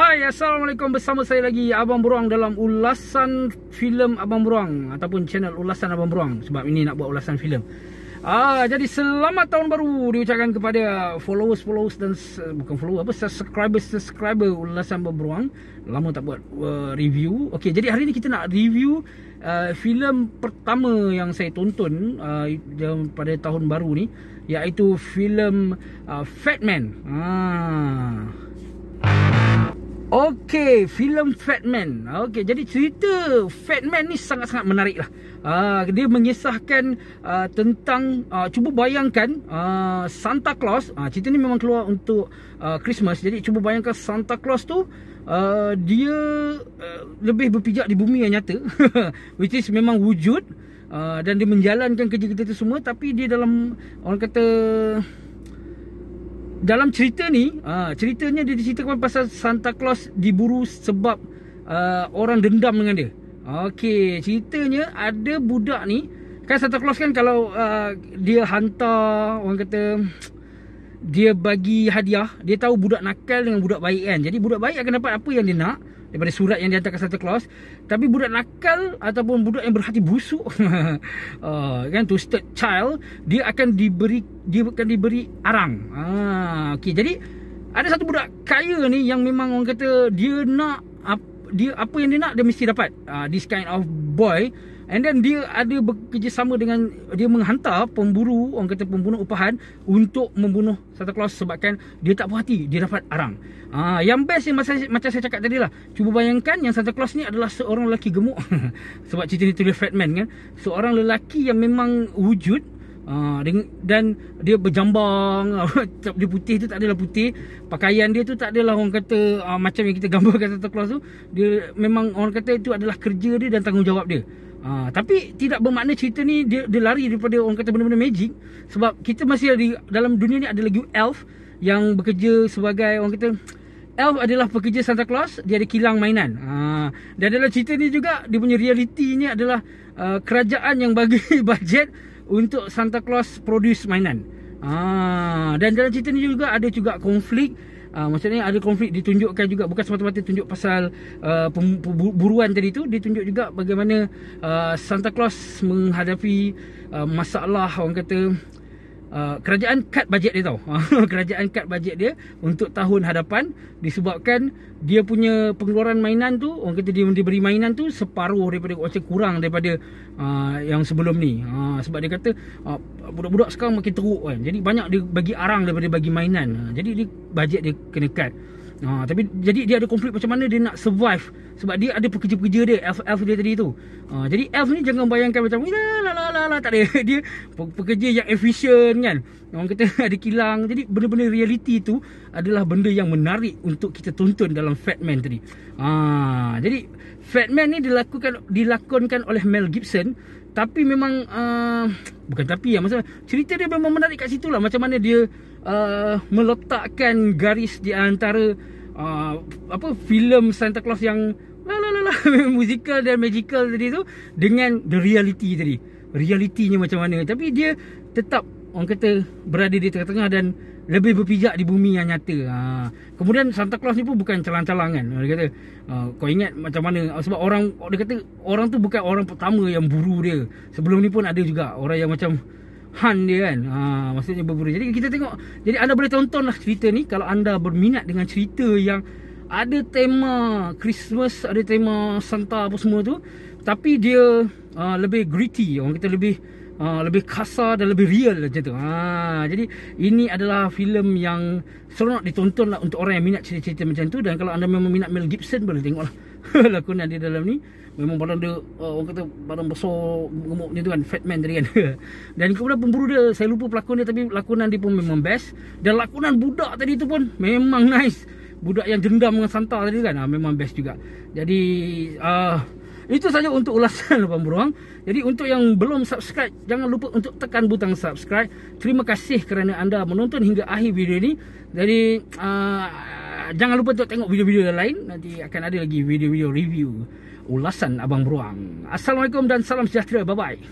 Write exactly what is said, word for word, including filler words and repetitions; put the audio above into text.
Hai, assalamualaikum, bersama saya lagi Abang Beruang dalam ulasan filem Abang Beruang ataupun channel ulasan Abang Beruang, sebab ini nak buat ulasan filem. Ah, jadi selamat tahun baru diucapkan kepada followers-followers dan bukan follower apa subscriber-subscriber ulasan Abang Beruang. Lama tak buat uh, review. Okey, jadi hari ni kita nak review uh, filem pertama yang saya tonton uh, pada tahun baru ni, iaitu filem uh, Fatman. Ah. Okey, filem Fatman. Okey, jadi cerita Fatman ni sangat-sangat menarik lah. Uh, dia mengisahkan uh, tentang uh, cuba bayangkan uh, Santa Claus. Uh, cerita ni memang keluar untuk uh, Christmas. Jadi cuba bayangkan Santa Claus tu uh, dia uh, lebih berpijak di bumi yang nyata, which is memang wujud, uh, dan dia menjalankan kerja-kerja tu semua. Tapi dia dalam, orang kata, dalam cerita ni, aa, ceritanya dia diceritakan pasal Santa Claus diburu sebab aa, orang dendam dengan dia. Okey, ceritanya ada budak ni, kan Santa Claus kan kalau aa, dia hantar, orang kata, dia bagi hadiah, dia tahu budak nakal dengan budak baik kan. Jadi budak baik akan dapat apa yang dia nak daripada surat yang dihantar ke Santa Claus. Tapi budak nakal ataupun budak yang berhati busuk uh, kan, twisted child, dia akan diberi dia akan diberi arang. Ah, okey, jadi ada satu budak kaya ni yang memang, orang kata, dia nak dia apa yang dia nak dia mesti dapat. Uh, this kind of boy. And then dia ada bekerjasama dengan, dia menghantar pemburu, orang kata pembunuh upahan, untuk membunuh Santa Claus sebabkan dia tak puas hati, dia dapat arang. Ah, yang best ni macam saya cakap tadi lah. Cuba bayangkan yang Santa Claus ni adalah seorang lelaki gemuk. Sebab cerita ni tulis Fatman kan. Seorang lelaki yang memang wujud, ah, dan dia berjambang, dia putih tu tak adalah putih, pakaian dia tu tak adalah, orang kata, ah, macam yang kita gambarkan Santa Claus tu. Dia memang, orang kata, itu adalah kerja dia dan tanggungjawab dia. Ha, tapi tidak bermakna cerita ni dia, dia lari daripada, orang kata, benda-benda magic. Sebab kita masih ada, dalam dunia ni ada lagi elf yang bekerja sebagai, orang kata, elf adalah pekerja Santa Claus. Dia ada kilang mainan. ha, Dan dalam cerita ni juga, dia punya realitinya adalah uh, kerajaan yang bagi bajet untuk Santa Claus produce mainan. ha, Dan dalam cerita ni juga ada juga konflik. Uh, maksudnya ada konflik ditunjukkan juga, bukan semata-mata tunjuk pasal uh, buruan tadi tu, ditunjuk juga bagaimana uh, Santa Claus menghadapi uh, masalah, orang kata, Uh, kerajaan cut bajet dia tau. Kerajaan cut bajet dia untuk tahun hadapan, disebabkan dia punya pengeluaran mainan tu, orang kata, dia diberi mainan tu separuh daripada, macam kurang daripada uh, yang sebelum ni. uh, Sebab dia kata budak-budak uh, sekarang makin teruk kan. Jadi banyak dia bagi arang daripada bagi mainan. uh, Jadi dia, bajet dia kena cut. Ha, tapi jadi dia ada konflik macam mana dia nak survive, sebab dia ada pekerja-pekerja dia, elf-elf dia tadi tu. Ha, jadi elf ni jangan bayangkan macam la la la la, tak ada. Dia pekerja yang efisien kan. Orang kata ada kilang. Jadi benda-benda reality tu adalah benda yang menarik untuk kita tonton dalam Fatman tadi. Ha, jadi Fatman ni dilakukan dilakonkan oleh Mel Gibson. Tapi memang uh, bukan tapi lah, maksudnya cerita dia memang menarik kat situ lah. Macam mana dia uh, meletakkan garis di antara uh, apa, filem Santa Claus yang la la la la musical dan magical tadi tu, dengan the reality tadi. Realitinya macam mana, tapi dia tetap, orang kata, berada di tengah-tengah dan lebih berpijak di bumi yang nyata. ha. Kemudian Santa Claus ni pun bukan celang-celang kan. Dia kata, kau ingat macam mana, sebab orang, dia kata, orang tu bukan orang pertama yang buru dia. Sebelum ni pun ada juga orang yang macam han dia kan. ha, Maksudnya berburu. Jadi kita tengok, jadi anda boleh tonton lah cerita ni kalau anda berminat dengan cerita yang ada tema Christmas, ada tema Santa apa semua tu. Tapi dia uh, lebih gritty, orang kata, lebih Uh, lebih kasar dan lebih real macam tu. Ha, jadi ini adalah filem yang seronok ditonton lah untuk orang yang minat cerita-cerita macam tu. Dan kalau anda memang minat Mel Gibson, boleh tengok lah lakonan dia dalam ni. Memang badan dia, uh, orang kata, badan besar, gemuk dia tu kan, Fatman tadi kan. Dan kemudian pemburu dia, saya lupa pelakon dia, tapi lakonan dia pun memang best. Dan lakonan budak tadi tu pun memang nice. Budak yang dendam dengan Santa tadi kan, ha, memang best juga. Jadi uh, itu saja untuk ulasan Abang Beruang. Jadi untuk yang belum subscribe, jangan lupa untuk tekan butang subscribe. Terima kasih kerana anda menonton hingga akhir video ni. Jadi uh, jangan lupa untuk tengok video-video lain. Nanti akan ada lagi video-video review ulasan Abang Beruang. Assalamualaikum dan salam sejahtera. Bye-bye.